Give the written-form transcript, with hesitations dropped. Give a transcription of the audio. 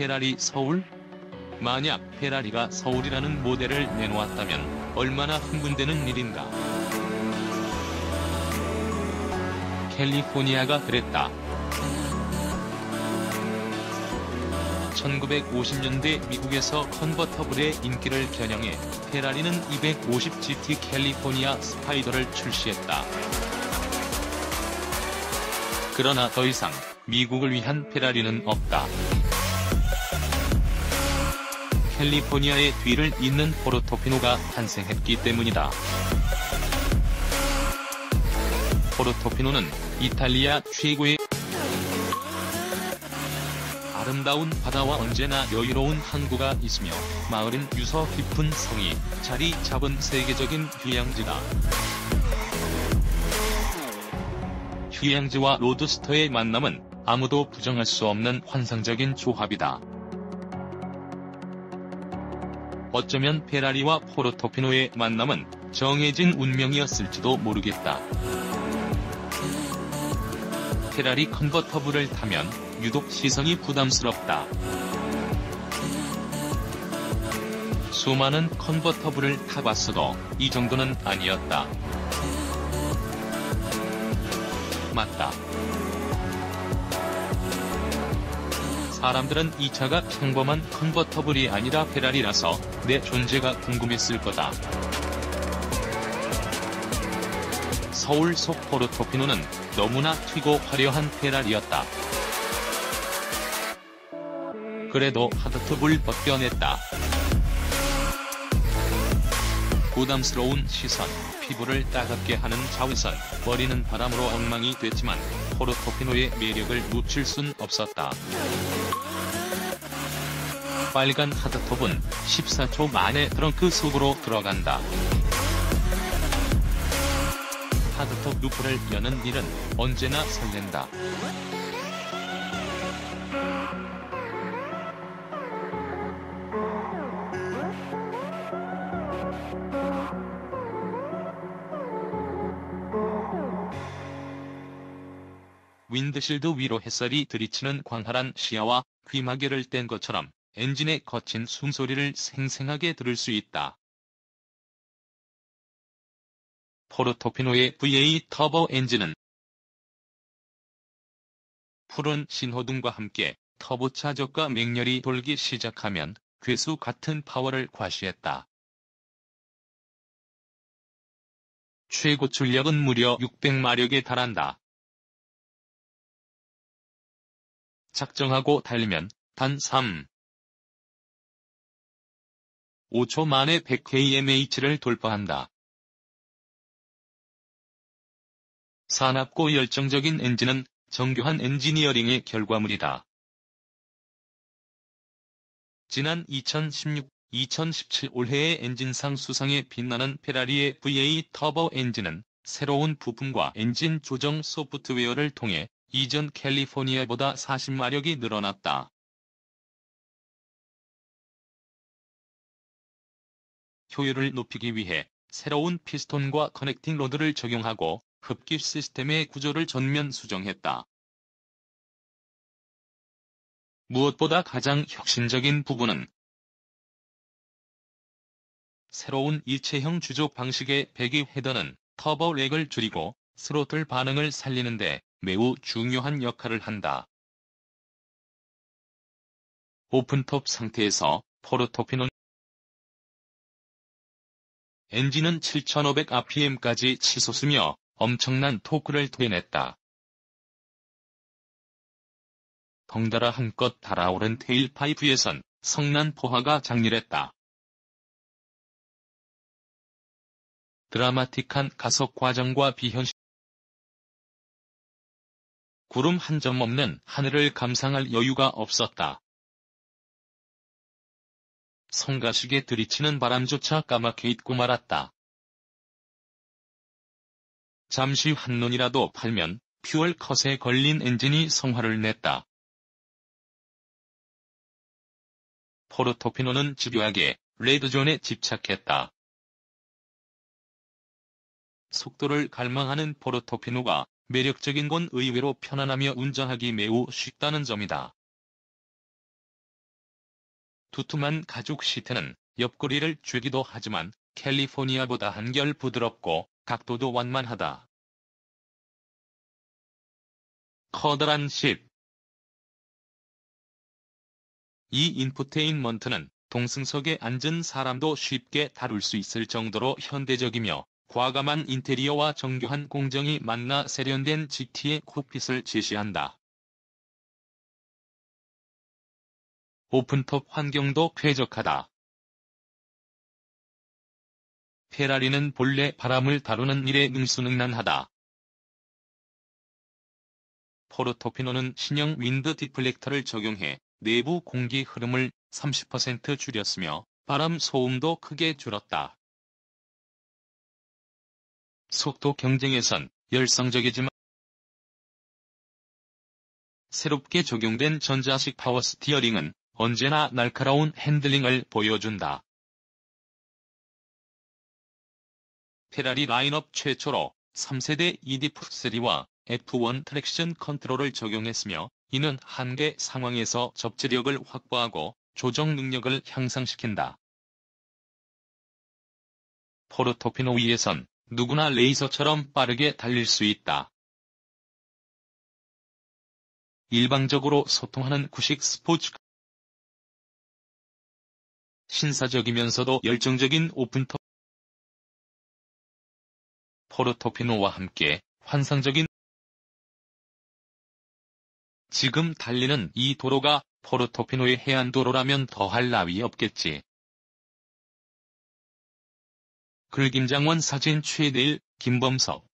페라리 서울? 만약 페라리가 서울이라는 모델을 내놓았다면 얼마나 흥분되는 일인가. 캘리포니아가 그랬다. 1950년대 미국에서 컨버터블의 인기를 겨냥해 페라리는 250GT 캘리포니아 스파이더를 출시했다. 그러나 더 이상 미국을 위한 페라리는 없다. 캘리포니아의 뒤를 잇는 포르토피노가 탄생했기 때문이다. 포르토피노는 이탈리아 최고의 아름다운 바다와 언제나 여유로운 항구가 있으며 마을은 유서 깊은 성이 자리 잡은 세계적인 휴양지다. 휴양지와 로드스터의 만남은 아무도 부정할 수 없는 환상적인 조합이다. 어쩌면 페라리와 포르토피노의 만남은 정해진 운명이었을지도 모르겠다. 페라리 컨버터블을 타면 유독 시선이 부담스럽다. 수많은 컨버터블을 타봤어도 이 정도는 아니었다. 맞다. 사람들은 이 차가 평범한 컨버터블이 아니라 페라리라서 내 존재가 궁금했을 거다. 서울 속 포르토피노는 너무나 튀고 화려한 페라리였다. 그래도 하드톱을 벗겨냈다. 부담스러운 시선, 피부를 따갑게 하는 자외선, 머리는 바람으로 엉망이 됐지만 포르토피노의 매력을 놓칠 순 없었다. 빨간 하드톱은 14초 만에 트렁크 속으로 들어간다. 하드톱 루프를 여는 일은 언제나 설렌다. 윈드실드 위로 햇살이 들이치는 광활한 시야와 귀마개를 뗀 것처럼 엔진의 거친 숨소리를 생생하게 들을 수 있다. 포르토피노의 V8 터보 엔진은 푸른 신호등과 함께 터보 차적과 맹렬히 돌기 시작하면 괴수 같은 파워를 과시했다. 최고 출력은 무려 600마력에 달한다. 작정하고 달리면 단 3.5초 만에 100kmh를 돌파한다. 사납고 열정적인 엔진은 정교한 엔지니어링의 결과물이다. 지난 2016-2017 올해의 엔진상 수상에 빛나는 페라리의 V8 터보 엔진은 새로운 부품과 엔진 조정 소프트웨어를 통해 이전 캘리포니아보다 40마력이 늘어났다. 효율을 높이기 위해 새로운 피스톤과 커넥팅 로드를 적용하고 흡기 시스템의 구조를 전면 수정했다. 무엇보다 가장 혁신적인 부분은 새로운 일체형 주조 방식의 배기 헤더는 터보 렉을 줄이고 스로틀 반응을 살리는데 매우 중요한 역할을 한다. 오픈톱 상태에서 포르토피노 엔진은 7,500rpm까지 치솟으며 엄청난 토크를 토해냈다. 덩달아 한껏 달아오른 테일파이프에선 성난 포화가 장렬했다. 드라마틱한 가속 과정과 비현실 구름 한 점 없는 하늘을 감상할 여유가 없었다. 성가시게 들이치는 바람조차 까맣게 잊고 말았다. 잠시 한눈이라도 팔면 퓨얼 컷에 걸린 엔진이 성화를 냈다. 포르토피노는 집요하게 레드존에 집착했다. 속도를 갈망하는 포르토피노가 매력적인 건 의외로 편안하며 운전하기 매우 쉽다는 점이다. 두툼한 가죽 시트는 옆구리를 쥐기도 하지만 캘리포니아보다 한결 부드럽고 각도도 완만하다. 커다란 십. 이 인포테인먼트는 동승석에 앉은 사람도 쉽게 다룰 수 있을 정도로 현대적이며 과감한 인테리어와 정교한 공정이 만나 세련된 GT의 콕핏을 제시한다. 오픈톱 환경도 쾌적하다. 페라리는 본래 바람을 다루는 일에 능수능란하다. 포르토피노는 신형 윈드 디플렉터를 적용해 내부 공기 흐름을 30% 줄였으며 바람 소음도 크게 줄었다. 속도 경쟁에선 열성적이지만 새롭게 적용된 전자식 파워 스티어링은 언제나 날카로운 핸들링을 보여준다. 페라리 라인업 최초로 3세대 EDF3와 F1 트랙션 컨트롤을 적용했으며 이는 한계 상황에서 접지력을 확보하고 조정 능력을 향상시킨다. 포르토피노 위에선 누구나 레이서처럼 빠르게 달릴 수 있다. 일방적으로 소통하는 구식 스포츠카. 신사적이면서도 열정적인 오픈톱. 포르토피노와 함께 환상적인 지금 달리는 이 도로가 포르토피노의 해안도로라면 더할 나위 없겠지. 글김장원 사진 최대일, 김범석.